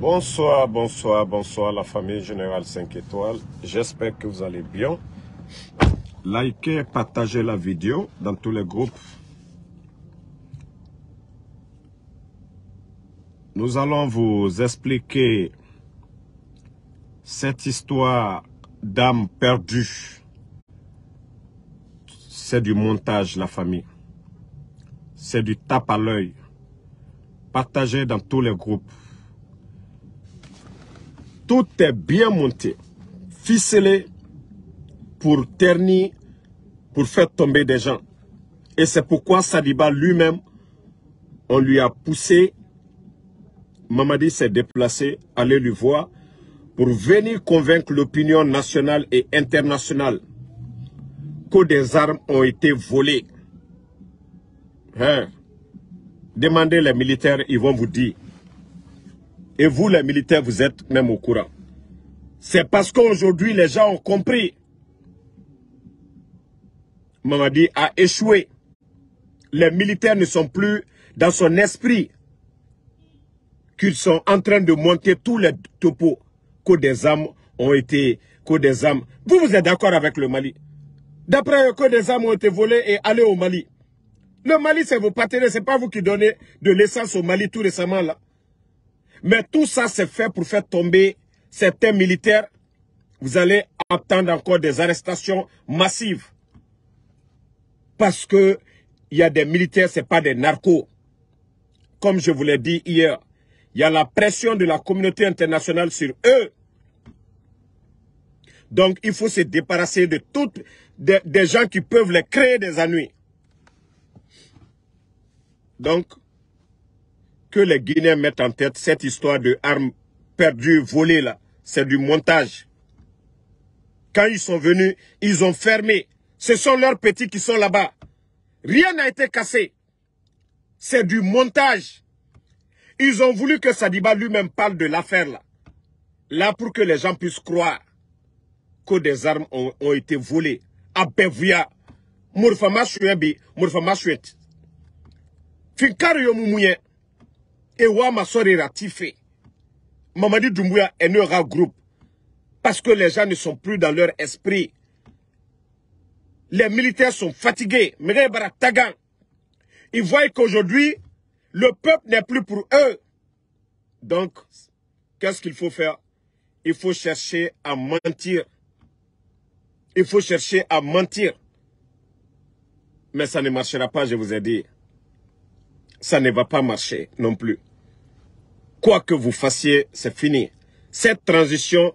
Bonsoir, bonsoir, bonsoir la famille Générale 5 étoiles. J'espère que vous allez bien. Likez et partagez la vidéo dans tous les groupes. Nous allons vous expliquer cette histoire d'âme perdue. C'est du montage, la famille. C'est du tape à l'œil. Partagez dans tous les groupes. Tout est bien monté, ficelé pour ternir, pour faire tomber des gens. Et c'est pourquoi Sadibah lui-même, on lui a poussé. Mamadi s'est déplacé, allez lui voir, pour venir convaincre l'opinion nationale et internationale que des armes ont été volées. Hein? Demandez les militaires, ils vont vous dire. Et vous, les militaires, vous êtes même au courant. C'est parce qu'aujourd'hui, les gens ont compris. Mamadi a échoué. Les militaires ne sont plus dans son esprit qu'ils sont en train de monter tous les topos que des armes ont été, que des armes... Vous, vous êtes d'accord avec le Mali? D'après eux, que des armes ont été volées et allées au Mali. Le Mali, c'est vos partenaires, c'est pas vous qui donnez de l'essence au Mali tout récemment là. Mais tout ça, c'est fait pour faire tomber certains militaires. Vous allez attendre encore des arrestations massives. Parce que il y a des militaires, ce n'est pas des narcos. Comme je vous l'ai dit hier, il y a la pression de la communauté internationale sur eux. Donc, il faut se débarrasser de toutes des gens qui peuvent les créer des ennuis. Donc, que les Guinéens mettent en tête cette histoire de armes perdues, volées là, c'est du montage. Quand ils sont venus, ils ont fermé. Ce sont leurs petits qui sont là-bas. Rien n'a été cassé. C'est du montage. Ils ont voulu que Sadibah lui-même parle de l'affaire là. Là pour que les gens puissent croire que des armes ont été volées. À Bevouya, Mourfama Chouébi, Mourfama Chouet. Finkario Moumouyen. Et wa ma soeur est ratifiée. Mamadi Doumbouya est un groupe. Parce que les gens ne sont plus dans leur esprit. Les militaires sont fatigués. Ils voient qu'aujourd'hui, le peuple n'est plus pour eux. Donc, qu'est-ce qu'il faut faire? Il faut chercher à mentir. Il faut chercher à mentir. Mais ça ne marchera pas, je vous ai dit. Ça ne va pas marcher non plus. Quoi que vous fassiez, c'est fini. Cette transition,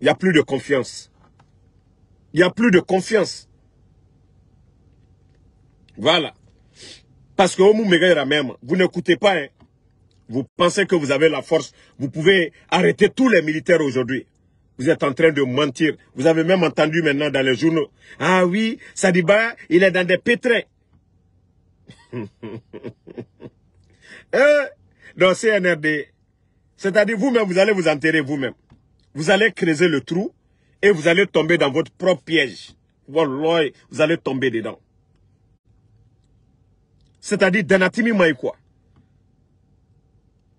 il n'y a plus de confiance. Il n'y a plus de confiance. Voilà. Parce que vous n'écoutez pas. Hein. Vous pensez que vous avez la force. Vous pouvez arrêter tous les militaires aujourd'hui. Vous êtes en train de mentir. Vous avez même entendu maintenant dans les journaux. Ah oui, Sadibah, il est dans des pétrins. Dans CNRD, c'est-à-dire vous-même, vous allez vous enterrer vous-même. Vous allez creuser le trou et vous allez tomber dans votre propre piège. Wallah, vous allez tomber dedans. C'est-à-dire, Danatimi Maïkwa.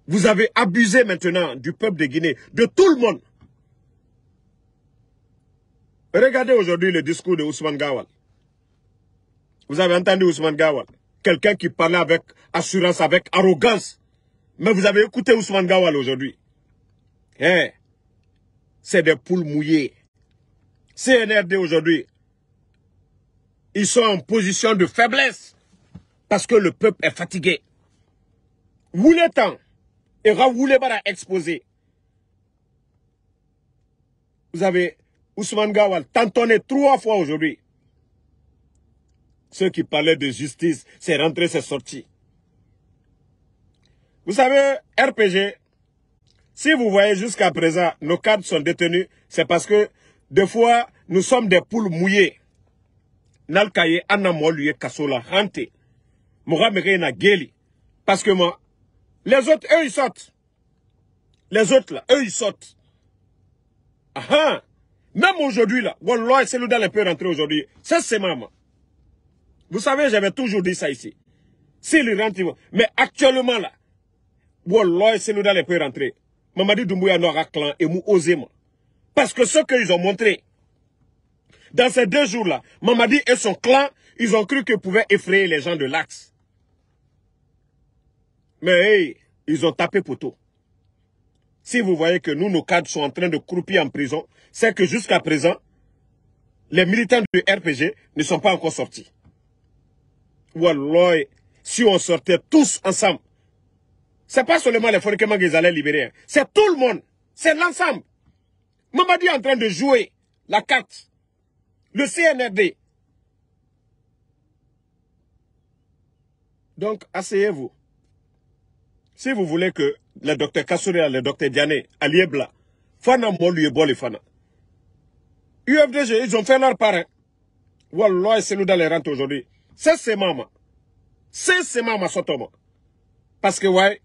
Vous avez abusé maintenant du peuple de Guinée, de tout le monde. Regardez aujourd'hui le discours de Ousmane Gawal. Vous avez entendu Ousmane Gawal, quelqu'un qui parlait avec assurance, avec arrogance. Mais vous avez écouté Ousmane Gawal aujourd'hui. Hein? C'est des poules mouillées. CNRD aujourd'hui, ils sont en position de faiblesse parce que le peuple est fatigué. Wouletan et Rawoulebara exposé. Vous avez Ousmane Gawal tantonné 3 fois aujourd'hui. Ceux qui parlaient de justice, c'est rentré, c'est sorti. Vous savez, RPG, si vous voyez jusqu'à présent, nos cadres sont détenus, c'est parce que, des fois, nous sommes des poules mouillées. Nalkaye, Anamoluye, Kasola, Hante, Moramere, Nageli. Parce que moi, les autres, eux, ils sortent. Les autres, là, eux, ils sortent. Ah, même aujourd'hui, là, Wallah, c'est le dans les peut rentrer aujourd'hui. Ça, c'est maman. Vous savez, j'avais toujours dit ça ici. S'il rentre, mais actuellement là, Wallah, c'est nous dans les peut rentrer. Mamadi Doumbouya n'aura clan et mou osément. Parce que ce qu'ils ont montré, dans ces deux jours-là, Mamadi et son clan, ils ont cru qu'ils pouvaient effrayer les gens de l'Axe. Mais hey, ils ont tapé poteau. Si vous voyez que nous, nos cadres sont en train de croupir en prison, c'est que jusqu'à présent, les militants du RPG ne sont pas encore sortis. Wallah, si on sortait tous ensemble, c'est pas seulement les Fonikemang qu'ils allaient libérer, c'est tout le monde, c'est l'ensemble. Mamadi est en train de jouer la carte, le CNRD. Donc, asseyez-vous. Si vous voulez que le docteur Kassouria, le docteur Diané, Aliébla, Fana Moluébol et Fana, UFDG, ils ont fait leur part. Wallah, c'est nous dans les rentes aujourd'hui. C'est maman. C'est maman, Sotoma. Parce que, ouais,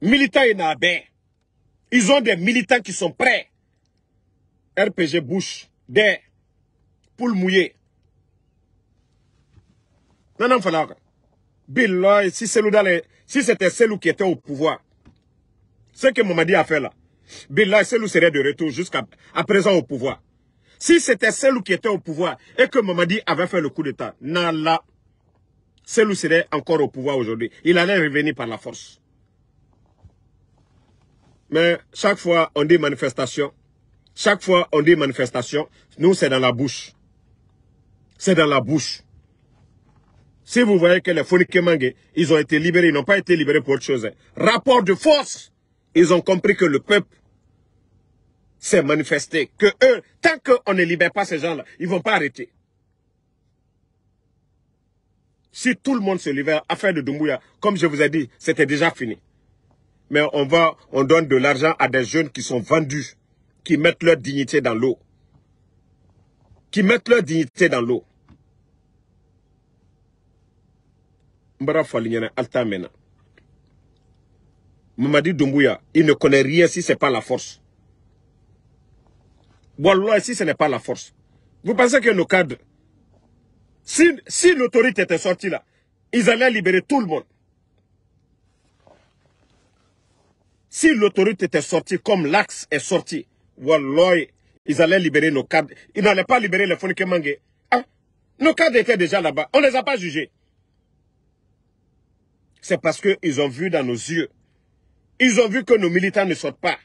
militants, il y en a bien. Ils ont des militants qui sont prêts. RPG bouche, des poules mouillées. Non, non, Falaga. Bill, si c'est si c'était celui qui était au pouvoir, ce que Mamadi a fait là, Billah, celui serait de retour jusqu'à présent au pouvoir. Si c'était celui qui était au pouvoir et que Mamadi avait fait le coup d'état, Nala, celui serait encore au pouvoir aujourd'hui. Il allait revenir par la force. Mais chaque fois on dit manifestation, chaque fois on dit manifestation, nous c'est dans la bouche. C'est dans la bouche. Si vous voyez que les Fonikemang, ils ont été libérés, ils n'ont pas été libérés pour autre chose. Rapport de force, ils ont compris que le peuple s'est manifesté. Que eux, tant qu'on ne libère pas ces gens-là, ils ne vont pas arrêter. Si tout le monde se libère, affaire de Doumbouya, comme je vous ai dit, c'était déjà fini. Mais on donne de l'argent à des jeunes qui sont vendus, qui mettent leur dignité dans l'eau. Qui mettent leur dignité dans l'eau. Mamadi Doumbouya, il ne connaît rien si ce n'est pas la force. Wallah, si ce n'est pas la force. Vous pensez que nos cadres, si l'autorité était sortie là, ils allaient libérer tout le monde. Si l'autorité était sortie comme l'Axe est sorti, wallah, ils allaient libérer nos cadres. Ils n'allaient pas libérer les Fonikemang. Hein? Nos cadres étaient déjà là-bas. On ne les a pas jugés. C'est parce qu'ils ont vu dans nos yeux. Ils ont vu que nos militants ne sortent pas.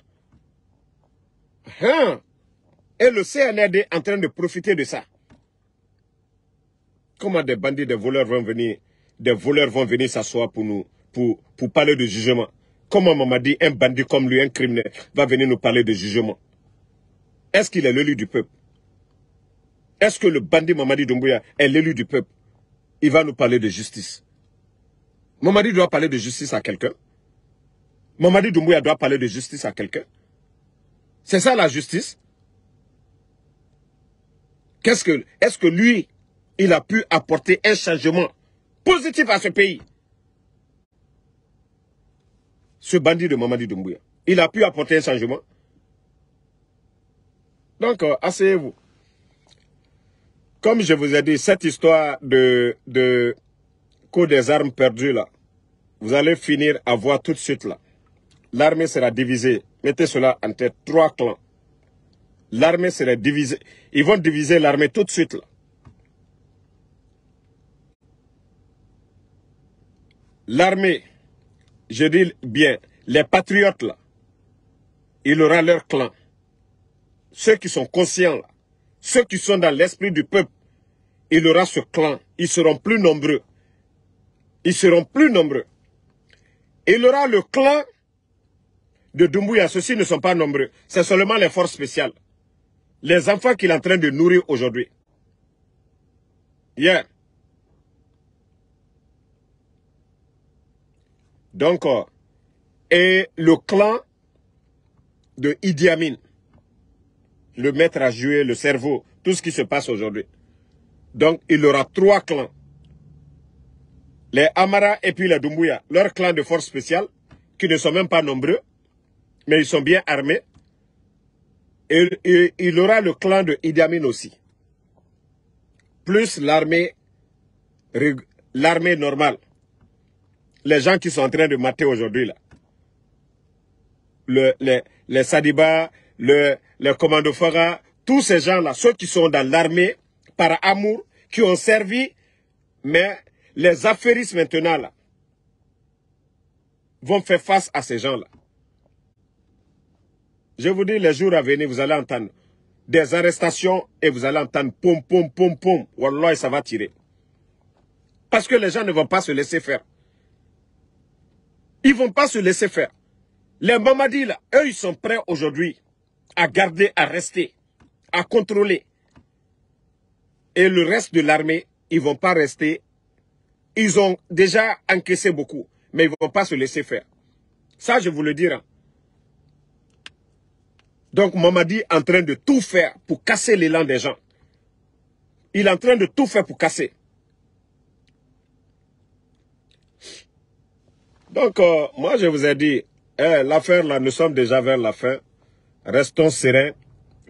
Hein? Et le CNRD est en train de profiter de ça. Comment des bandits, des voleurs vont venir s'asseoir pour nous, pour parler de jugement? Comment Mamadi, un bandit comme lui, un criminel, va venir nous parler de jugement? Est-ce qu'il est l'élu du peuple? Est-ce que le bandit Mamadi Doumbouya est l'élu du peuple? Il va nous parler de justice. Mamadi doit parler de justice à quelqu'un. Mamadi Doumbouya doit parler de justice à quelqu'un. C'est ça la justice. Est-ce que lui, il a pu apporter un changement positif à ce pays? Ce bandit de Mamadi Doumbouya, il a pu apporter un changement. Donc, asseyez-vous. Comme je vous ai dit, cette histoire de coup des armes perdues là, vous allez finir à voir tout de suite là. L'armée sera divisée. Mettez cela entre trois clans. L'armée sera divisée. Ils vont diviser l'armée tout de suite là. L'armée, je dis bien, les patriotes là, il aura leur clan. Ceux qui sont conscients là, ceux qui sont dans l'esprit du peuple, il aura ce clan. Ils seront plus nombreux. Ils seront plus nombreux. Il aura le clan de Doumbouya. Ceux-ci ne sont pas nombreux. C'est seulement les forces spéciales. Les enfants qu'il est en train de nourrir aujourd'hui. Hier. Yeah. Donc, et le clan de Idi Amin. Le maître à jouer, le cerveau, tout ce qui se passe aujourd'hui. Donc, il aura trois clans. Les Amara et puis les Doumbouya, leur clan de force spéciale, qui ne sont même pas nombreux, mais ils sont bien armés. Et il aura le clan de Idi Amin aussi. Plus l'armée normale. Les gens qui sont en train de mater aujourd'hui là. les Sadibas, les commandos Farah, tous ces gens-là, ceux qui sont dans l'armée, par amour, qui ont servi, mais les affairistes maintenant, là, vont faire face à ces gens-là. Je vous dis, les jours à venir, vous allez entendre des arrestations et vous allez entendre pom, pom, pom, pom. Wallah, ça va tirer. Parce que les gens ne vont pas se laisser faire. Ils ne vont pas se laisser faire. Les Mamadis, là, eux, ils sont prêts aujourd'hui à garder, à rester, à contrôler. Et le reste de l'armée, ils ne vont pas rester. Ils ont déjà encaissé beaucoup, mais ils ne vont pas se laisser faire. Ça, je vous le dirai. Donc, Mamadi est en train de tout faire pour casser l'élan des gens. Il est en train de tout faire pour casser. Donc, moi, je vous ai dit, l'affaire, là, nous sommes déjà vers la fin. Restons sereins.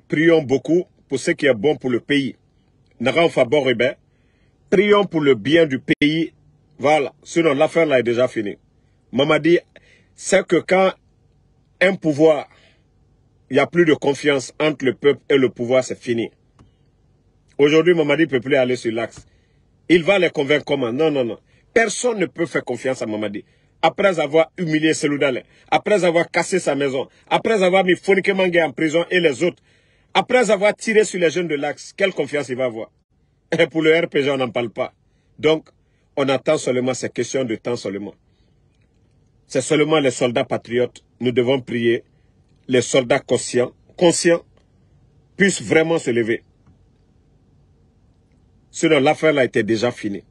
Prions beaucoup pour ce qui est bon pour le pays. Prions pour le bien du pays. Voilà. Sinon, l'affaire, là, est déjà finie. Mamadi, c'est que quand un pouvoir... Il n'y a plus de confiance entre le peuple et le pouvoir, c'est fini. Aujourd'hui, Mamadi ne peut plus aller sur l'axe. Il va les convaincre comment? Non, non, non. Personne ne peut faire confiance à Mamadi. Après avoir humilié Seloudalé, après avoir cassé sa maison, après avoir mis Fonike Mangé en prison et les autres, après avoir tiré sur les jeunes de l'axe, quelle confiance il va avoir? Et pour le RPG, on n'en parle pas. Donc, on attend seulement, ces questions de temps seulement. C'est seulement les soldats patriotes. Nous devons prier. Les soldats conscients puissent vraiment se lever. Sinon, l'affaire là était déjà finie.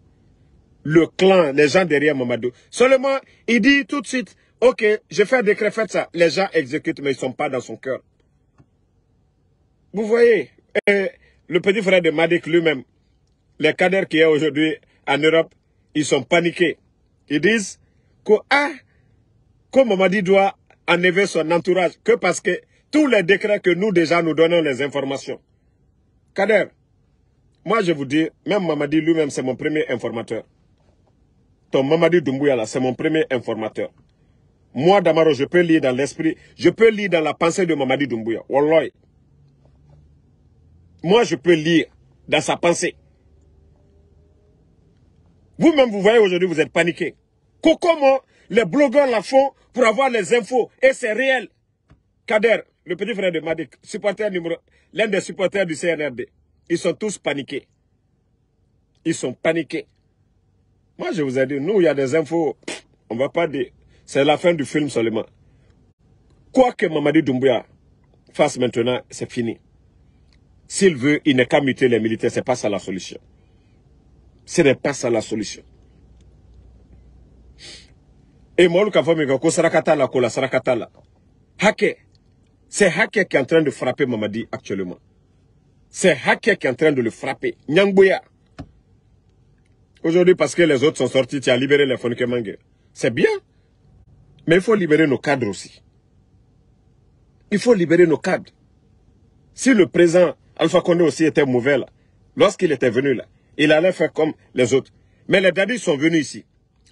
Le clan, les gens derrière Mamadou, seulement, il dit tout de suite, ok, je fais un décret, faites ça. Les gens exécutent, mais ils ne sont pas dans son cœur. Vous voyez, le petit frère de Madik lui-même, les cadres qui est aujourd'hui en Europe, ils sont paniqués. Ils disent que, ah, comme Mamadi doit enlever son entourage que parce que tous les décrets que nous déjà nous donnons les informations. Kader, moi je vous dis, même Mamadi lui-même c'est mon premier informateur. Ton Mamadi Doumbouya là, c'est mon premier informateur. Moi Damaro, je peux lire dans l'esprit, je peux lire dans la pensée de Mamadi Doumbouya. Wallahi. Moi je peux lire dans sa pensée. Vous-même vous voyez aujourd'hui, vous êtes paniqué. Comment les blogueurs la font pour avoir les infos et c'est réel. Kader, le petit frère de Madik, supporter numéro, l'un des supporters du CNRD, ils sont tous paniqués. Ils sont paniqués. Moi, je vous ai dit, nous, il y a des infos, on ne va pas dire. C'est la fin du film seulement. Quoi que Mamadi Doumbouya fasse maintenant, c'est fini. S'il veut, il n'est qu'à muter les militaires, ce n'est pas ça la solution. Ce n'est pas ça la solution. Et moi, le Kafo Mekoko, Sarakatala, Kola, Sarakatala. Hake. C'est Hake qui est en train de frapper Mamadi actuellement. C'est Hake qui est en train de le frapper. Nyangboya. Aujourd'hui, parce que les autres sont sortis, tu as libéré les Fonike Mangé. C'est bien. Mais il faut libérer nos cadres aussi. Il faut libérer nos cadres. Si le président Alpha Condé aussi était mauvais là, lorsqu'il était venu là, il allait faire comme les autres. Mais les dadis sont venus ici.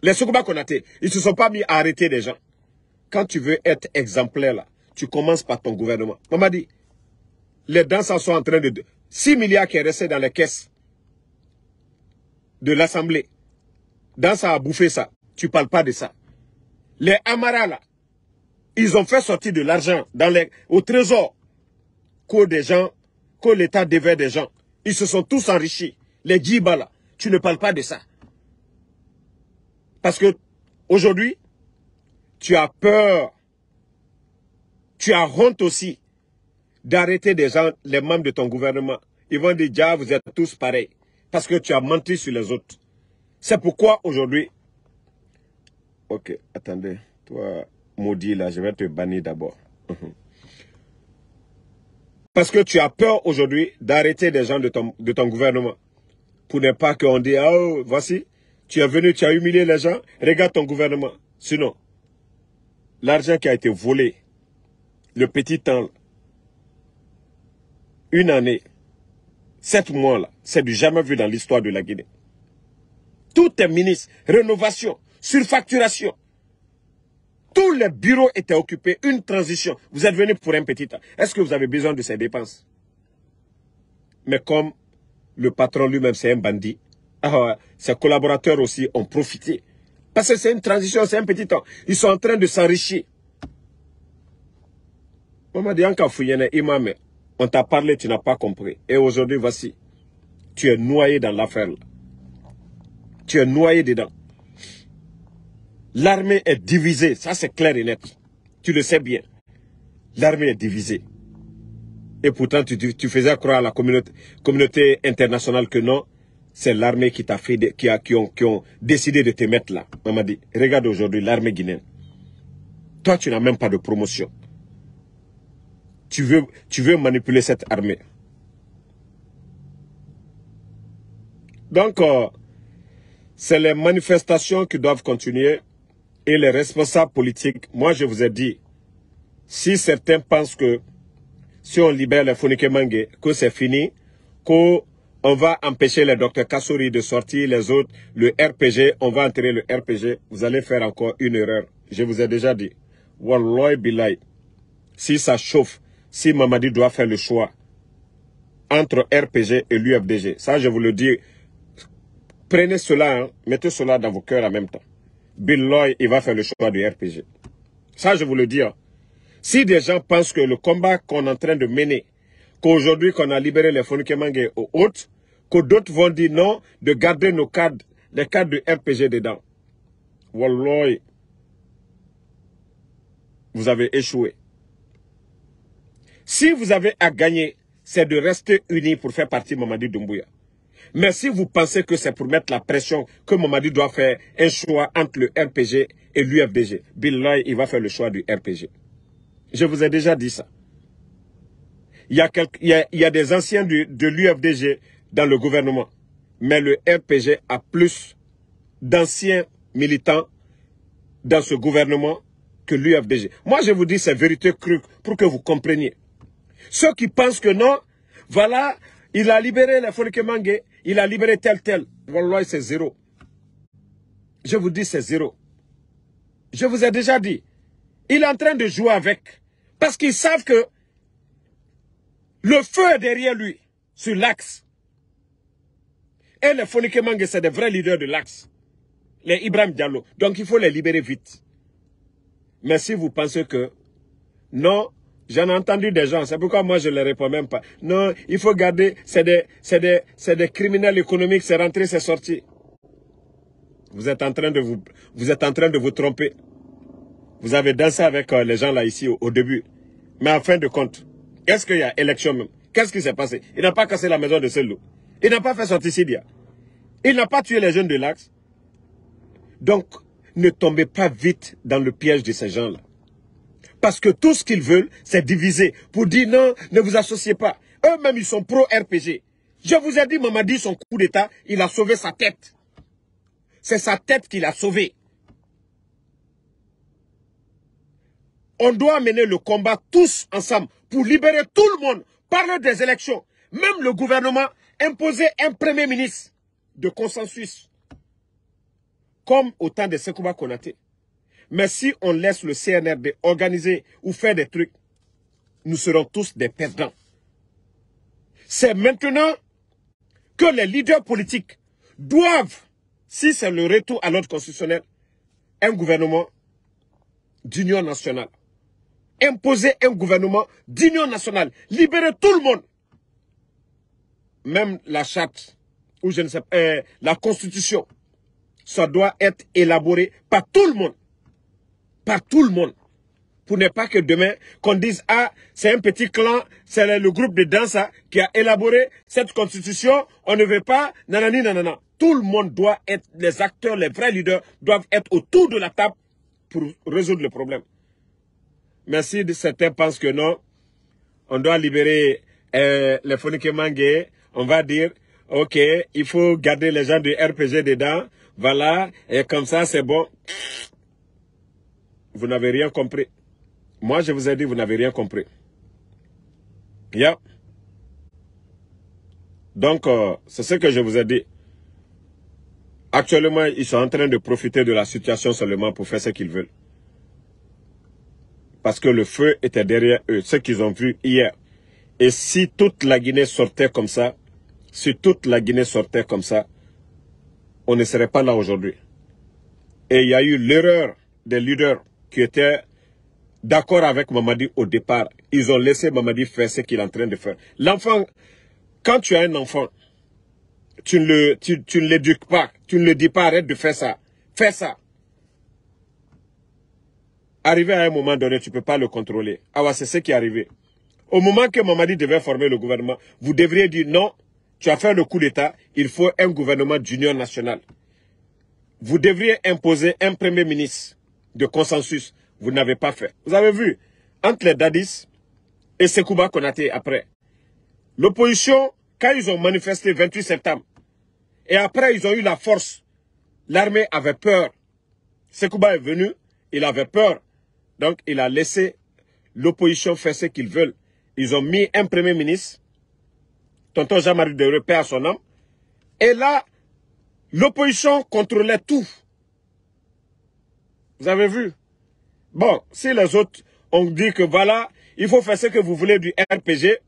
Les Soukoba Konaté, ils ne se sont pas mis à arrêter des gens. Quand tu veux être exemplaire, là, tu commences par ton gouvernement. Mamadi, les danseurs sont en train de... 6 milliards qui est resté dans les caisses de l'Assemblée. Danseurs a bouffé ça. Tu ne parles pas de ça. Les Amara, là, ils ont fait sortir de l'argent au trésor que l'État devait des gens. Ils se sont tous enrichis. Les Djiba, là, tu ne parles pas de ça. Parce que aujourd'hui, tu as peur, tu as honte aussi d'arrêter des gens, les membres de ton gouvernement. Ils vont dire, déjà, vous êtes tous pareils. Parce que tu as menti sur les autres. C'est pourquoi aujourd'hui... Ok, attendez. Toi, maudit, là, je vais te bannir d'abord. Parce que tu as peur aujourd'hui d'arrêter des gens de ton gouvernement. Pour ne pas qu'on dise, oh, voici... Tu es venu, tu as humilié les gens. Regarde ton gouvernement. Sinon, l'argent qui a été volé, le petit temps, une année, 7 mois, là, c'est du jamais vu dans l'histoire de la Guinée. Tout est ministre, rénovation, surfacturation. Tous les bureaux étaient occupés, une transition. Vous êtes venus pour un petit temps. Est-ce que vous avez besoin de ces dépenses? Mais comme le patron lui-même, c'est un bandit, alors, ses collaborateurs aussi ont profité. Parce que c'est une transition, c'est un petit temps. Ils sont en train de s'enrichir. On t'a parlé, tu n'as pas compris. Et aujourd'hui, voici. Tu es noyé dans l'affaire. Tu es noyé dedans. L'armée est divisée. Ça, c'est clair et net. Tu le sais bien. L'armée est divisée. Et pourtant, tu faisais croire à la communauté internationale que non, c'est l'armée qui t'a fait, qui ont décidé de te mettre là. On m'a dit, regarde aujourd'hui l'armée guinéenne. Toi, tu n'as même pas de promotion. Tu veux manipuler cette armée. Donc, c'est les manifestations qui doivent continuer et les responsables politiques. Moi, je vous ai dit, si certains pensent que si on libère les Founikemangués, que c'est fini, qu'on va empêcher les docteurs Kassouri de sortir, les autres, le RPG, on va enterrer le RPG, vous allez faire encore une erreur. Je vous ai déjà dit, Wallahi Bilay, si ça chauffe, si Mamadi doit faire le choix entre RPG et l'UFDG, ça je vous le dis, prenez cela, hein, mettez cela dans vos cœurs en même temps. Billoy, il va faire le choix du RPG. Ça je vous le dis. Hein. Si des gens pensent que le combat qu'on est en train de mener, qu'aujourd'hui qu'on a libéré les Founikemangués aux autres, que d'autres vont dire non, de garder nos cadres, les cadres du RPG dedans. Wallahi, vous avez échoué. Si vous avez à gagner, c'est de rester unis pour faire partie de Mamadi Doumbouya. Mais si vous pensez que c'est pour mettre la pression que Mamadi doit faire un choix entre le RPG et l'UFDG, Billoy, il va faire le choix du RPG. Je vous ai déjà dit ça. Il y a des anciens de l'UFDG dans le gouvernement, mais le RPG a plus d'anciens militants dans ce gouvernement que l'UFDG. Moi, je vous dis ces vérités crues pour que vous compreniez. Ceux qui pensent que non, voilà, il a libéré les Founikemangués, il a libéré tel. Wallahi, c'est zéro. Je vous dis, c'est zéro. Je vous ai déjà dit. Il est en train de jouer avec. Parce qu'ils savent que le feu est derrière lui, sur l'axe. Et les Founikemangués, c'est des vrais leaders de l'axe. Les Ibrahim Diallo. Donc, il faut les libérer vite. Mais si vous pensez que non, j'en ai entendu des gens, c'est pourquoi moi je ne les réponds même pas. Non, il faut garder, c'est des criminels économiques, c'est rentré, c'est sorti. Vous êtes en train de vous tromper. Vous avez dansé avec les gens là ici au début. Mais en fin de compte, est-ce qu'il y a élection même? Qu'est-ce qui s'est passé? Il n'a pas cassé la maison de Selou. Il n'a pas fait sortir Sidia. Il n'a pas tué les jeunes de l'Axe. Donc, ne tombez pas vite dans le piège de ces gens-là. Parce que tout ce qu'ils veulent, c'est diviser. Pour dire non, ne vous associez pas. Eux-mêmes, ils sont pro-RPG. Je vous ai dit, Mamadi, son coup d'État, il a sauvé sa tête. C'est sa tête qu'il a sauvée. On doit mener le combat tous ensemble pour libérer tout le monde. Parler des élections. Même le gouvernement imposer un premier ministre de consensus. Comme au temps de Sékouba Konaté. Mais si on laisse le CNRD organiser ou faire des trucs, nous serons tous des perdants. C'est maintenant que les leaders politiques doivent, si c'est le retour à l'ordre constitutionnel, un gouvernement d'union nationale. Imposer un gouvernement d'union nationale. Libérer tout le monde. Même la charte, ou je ne sais pas, la constitution, ça doit être élaboré par tout le monde. Par tout le monde. Pour ne pas que demain, qu'on dise, ah, c'est un petit clan, c'est le groupe de danse qui a élaboré cette constitution, on ne veut pas, nanani, nanana. Tout le monde doit être, les acteurs, les vrais leaders, doivent être autour de la table pour résoudre le problème. Mais si certains pensent que non, on doit libérer les Founikemangués, on va dire, ok, il faut garder les gens du RPG dedans, voilà, et comme ça, c'est bon. Vous n'avez rien compris. Moi, je vous ai dit, vous n'avez rien compris. Yeah. Donc, c'est ce que je vous ai dit. Actuellement, ils sont en train de profiter de la situation seulement pour faire ce qu'ils veulent. parce que le feu était derrière eux, ce qu'ils ont vu hier. Et si toute la Guinée sortait comme ça, si toute la Guinée sortait comme ça, on ne serait pas là aujourd'hui. Et il y a eu l'erreur des leaders qui étaient d'accord avec Mamadi au départ. Ils ont laissé Mamadi faire ce qu'il est en train de faire. L'enfant, quand tu as un enfant, tu ne l'éduques pas, tu ne le dis pas, arrête de faire ça, fais ça. Arrivé à un moment donné, tu ne peux pas le contrôler. Ah ouais, c'est ce qui est arrivé. Au moment que Mamadi devait former le gouvernement, vous devriez dire non, tu as fait le coup d'État, il faut un gouvernement d'union nationale. Vous devriez imposer un premier ministre de consensus. Vous n'avez pas fait. Vous avez vu, entre les Dadis et Sékouba Konaté après, l'opposition, quand ils ont manifesté le 28 septembre, et après ils ont eu la force, l'armée avait peur. Sékouba est venu, il avait peur. Donc il a laissé l'opposition faire ce qu'ils veulent. Ils ont mis un premier ministre, tonton Jean-Marie Debré, paix à son âme. Et là, l'opposition contrôlait tout. Vous avez vu? Bon, si les autres ont dit que voilà, il faut faire ce que vous voulez du RPG,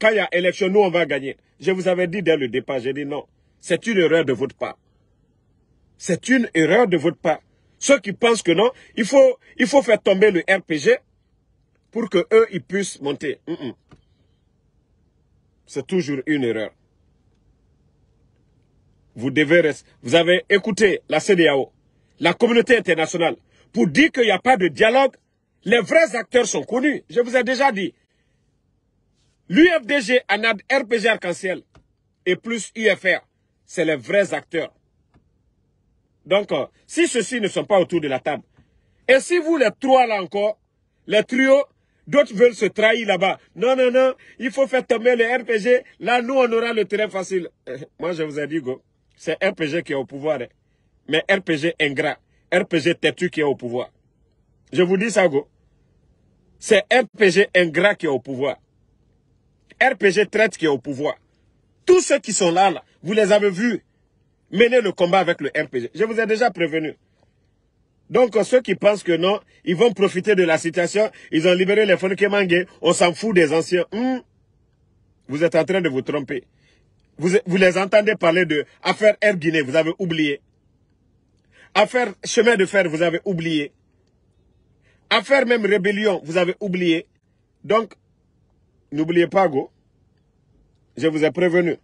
quand il y a élection, nous on va gagner. Je vous avais dit dès le départ, j'ai dit non, c'est une erreur de votre part. C'est une erreur de votre part. Ceux qui pensent que non, il faut faire tomber le RPG pour que eux ils puissent monter. C'est toujours une erreur. Vous devez rester. Vous avez écouté la CEDEAO, la communauté internationale, pour dire qu'il n'y a pas de dialogue. Les vrais acteurs sont connus. Je vous ai déjà dit. L'UFDG, ANAD, RPG Arc-en-Ciel et plus UFR, c'est les vrais acteurs. Donc, si ceux-ci ne sont pas autour de la table, et si vous, les trois là encore, les trios, d'autres veulent se trahir là-bas. Non, non, non, il faut faire tomber les RPG. Là, nous, on aura le terrain facile. Moi, je vous ai dit, go, c'est RPG qui est au pouvoir. Hein. Mais RPG ingrat. RPG têtu qui est au pouvoir. Je vous dis ça, go. C'est RPG ingrat qui est au pouvoir. RPG traite qui est au pouvoir. Tous ceux qui sont là, vous les avez vus mener le combat avec le RPG. Je vous ai déjà prévenu. Donc, ceux qui pensent que non, ils vont profiter de la situation, ils ont libéré les Fonkemangue, on s'en fout des anciens. Vous êtes en train de vous tromper. Vous les entendez parler de affaire Air Guinée, vous avez oublié. Affaire chemin de fer, vous avez oublié. Affaire même rébellion, vous avez oublié. Donc, n'oubliez pas, go. Je vous ai prévenu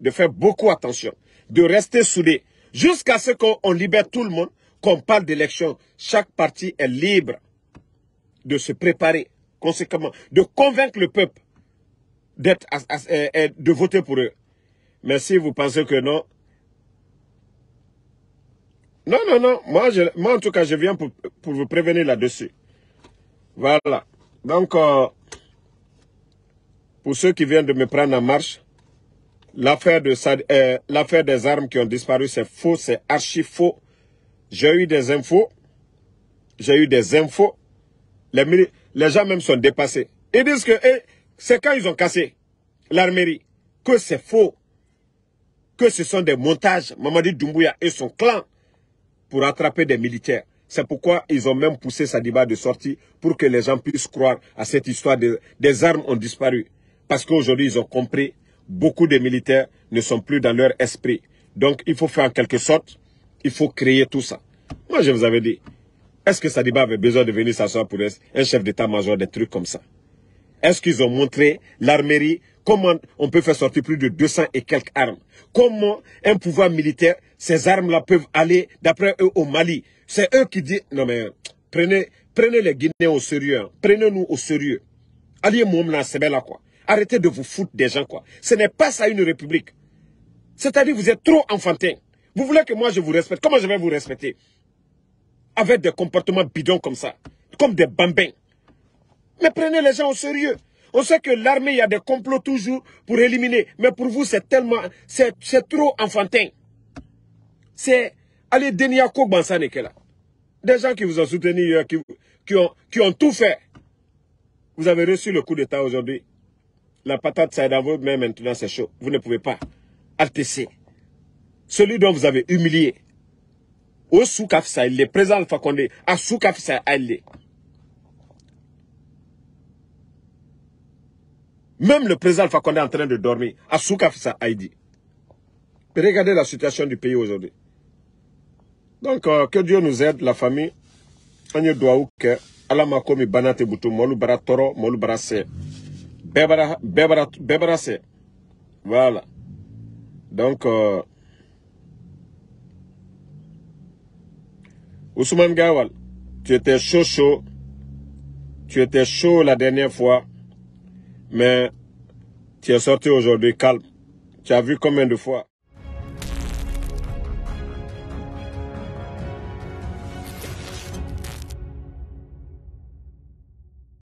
de faire beaucoup attention, de rester soudés, jusqu'à ce qu'on libère tout le monde, qu'on parle d'élection. Chaque parti est libre de se préparer conséquemment, de convaincre le peuple de voter pour eux. Mais si vous pensez que non, non, non, non. Moi, en tout cas, je viens pour vous prévenir là-dessus. Voilà. Donc, pour ceux qui viennent de me prendre en marche, l'affaire des armes qui ont disparu, c'est faux, c'est archi faux. J'ai eu des infos. J'ai eu des infos. Les gens même sont dépassés. Ils disent que c'est quand ils ont cassé l'armerie que c'est faux. Que ce sont des montages. Mamadi Doumbouya et son clan pour attraper des militaires. C'est pourquoi ils ont même poussé Sadiba de sortie pour que les gens puissent croire à cette histoire des armes ont disparu. Parce qu'aujourd'hui, ils ont compris, beaucoup de militaires ne sont plus dans leur esprit. Donc, il faut faire en quelque sorte, il faut créer tout ça. Moi, je vous avais dit, est-ce que Sadiba avait besoin de venir s'asseoir pour un chef d'état-major, des trucs comme ça? Est-ce qu'ils ont montré l'armerie, comment on peut faire sortir plus de 200 et quelques armes? Comment un pouvoir militaire, ces armes-là peuvent aller, d'après eux, au Mali? C'est eux qui disent, non mais, prenez les Guinéens au sérieux, hein. Prenez-nous au sérieux. Alliez Moumna, c'est bien là, quoi. Arrêtez de vous foutre des gens, quoi. Ce n'est pas ça une république. C'est-à-dire, vous êtes trop enfantin. Vous voulez que moi, je vous respecte. Comment je vais vous respecter? Avec des comportements bidons comme ça, comme des bambins. Mais prenez les gens au sérieux. On sait que l'armée, il y a des complots toujours pour éliminer. Mais pour vous, c'est tellement... C'est trop enfantin. C'est... Allez, Denia Kogbansanekela. Des gens qui vous ont soutenu hier, qui ont tout fait. Vous avez reçu le coup d'État aujourd'hui. La patate, ça est dans vous, mais maintenant, c'est chaud. Vous ne pouvez pas. ATC. Celui dont vous avez humilié. Au Soukaf Saïlé, président Alpha Condé, à Soukaf Saïlé. Même le président Alpha Condé est en train de dormir à Soukafissa Haïdi. Regardez la situation du pays aujourd'hui. Donc, que Dieu nous aide, la famille. Anye douaouke, alamakomi banate boutou, molou baratoro, molou barase. Bebarase. Voilà. Donc, Ousmane Gawal, tu étais chaud. Tu étais chaud la dernière fois, mais tu es sorti aujourd'hui calme. Tu as vu combien de fois?